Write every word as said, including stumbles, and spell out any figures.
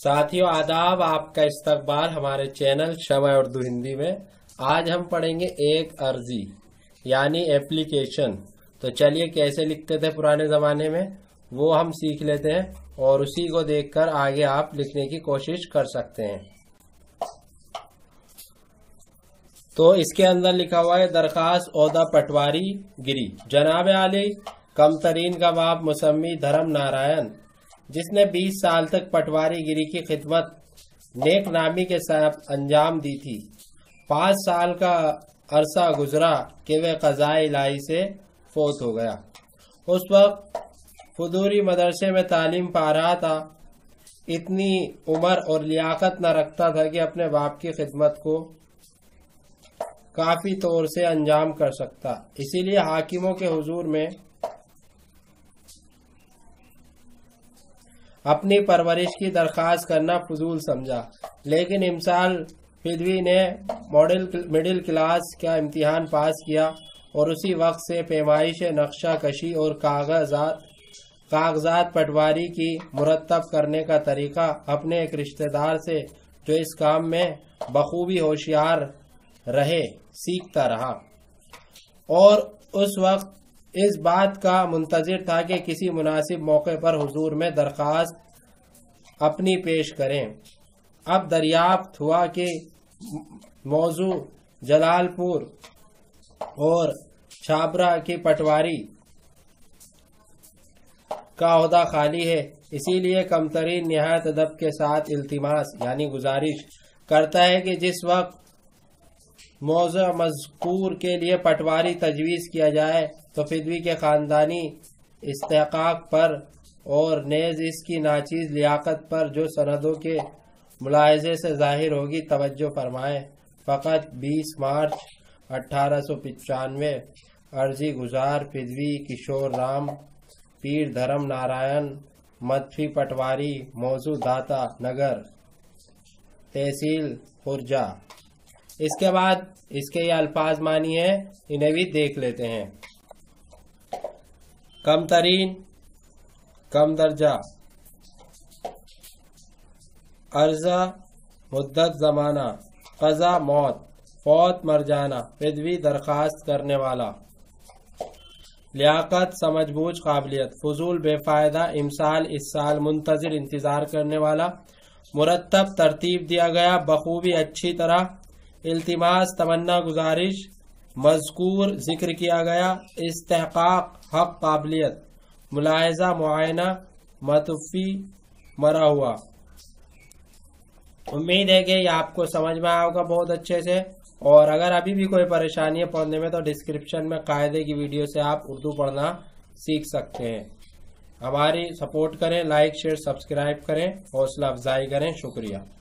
साथियों आदाब, आपका इस्तकबाल हमारे चैनल शमा-ए-उर्दू हिंदी में। आज हम पढ़ेंगे एक अर्जी यानी एप्लीकेशन। तो चलिए कैसे लिखते थे पुराने ज़माने में वो हम सीख लेते हैं और उसी को देखकर आगे आप लिखने की कोशिश कर सकते हैं। तो इसके अंदर लिखा हुआ है दरख्वास्त होदा पटवारी गिरी जनाब आली, कमतरीन का बाप मुसम्मी धर्म नारायण, जिसने बीस साल तक पटवारी गिरी की खिदमत नेक नामी के साथ अंजाम दी थी। पाँच साल का अरसा गुजरा कि वह कजाए इलाही से फौत हो गया। उस वक्त फदूरी मदरसे में तालीम पा रहा था। इतनी उम्र और लियाकत न रखता था कि अपने बाप की खिदमत को काफ़ी तौर से अंजाम कर सकता, इसीलिए हाकिमों के हुजूर में अपनी परवरिश की दरख्वास्त करना फजूल समझा। लेकिन इमसाल फिदवी ने मॉडल मिडिल क्लास का इम्तिहान पास किया और उसी वक्त से पेमाइश, नक्शा कशी और कागजात कागजात पटवारी की मुरत्तब करने का तरीका अपने एक रिश्तेदार से, जो इस काम में बखूबी होशियार रहे, सीखता रहा। और उस वक्त इस बात का मुंतजिर था कि किसी मुनासिब मौके पर हुजूर में दरख्वास्त अपनी पेश करें। अब दरियाफ्त हुआ कि मौजा, जलालपुर और छाबरा की पटवारी का होदा खाली है, इसीलिए कमतरीन नहायत अदब के साथ इल्तिमास यानी गुजारिश करता है कि जिस वक्त मौजा मजकूर के लिए पटवारी तजवीज़ किया जाए तो फिदवी के ख़ानदानी इस्तेकाक पर और नेज़ इसकी नाचीज़ लियाकत पर, जो सनदों के मुलाहजे से ज़ाहिर होगी, तवज्जो फरमाएँ। फ़कत बीस मार्च अठारह सौ पचानवे, अर्जी गुजार फिदवी किशोर राम पीर धर्म नारायण, मतफी पटवारी, मौजू दाता नगर, तहसील खुर्जा। इसके बाद इसके ये अल्फाज मानी है, इन्हें भी देख लेते हैं। कम तरीन, कम दर्जा, अर्जा मुद्दत ज़माना, क़ज़ा मौत, फौत मर जाना, फिदवी दरख्वास्त करने वाला, लियाकत समझबूझ काबिलियत, फजूल बेफायदा, इमसाल इस साल, मुंतजिर इंतज़ार करने वाला, मुरत्तब तरतीब दिया गया, बखूबी अच्छी तरह, इल्तिमास तमन्ना गुजारिश, मजकूर जिक्र किया गया, इस्तेकाक हक काबिलियत, मुलाहजा मुआयना, मतफी मरा हुआ। उम्मीद है कि ये आपको समझ में आया होगा बहुत अच्छे से। और अगर अभी भी कोई परेशानी है पढ़ने में तो डिस्क्रिप्शन में कायदे की वीडियो से आप उर्दू पढ़ना सीख सकते हैं। हमारी सपोर्ट करें, लाइक शेयर सब्सक्राइब करें, हौसला अफजाई करें। शुक्रिया।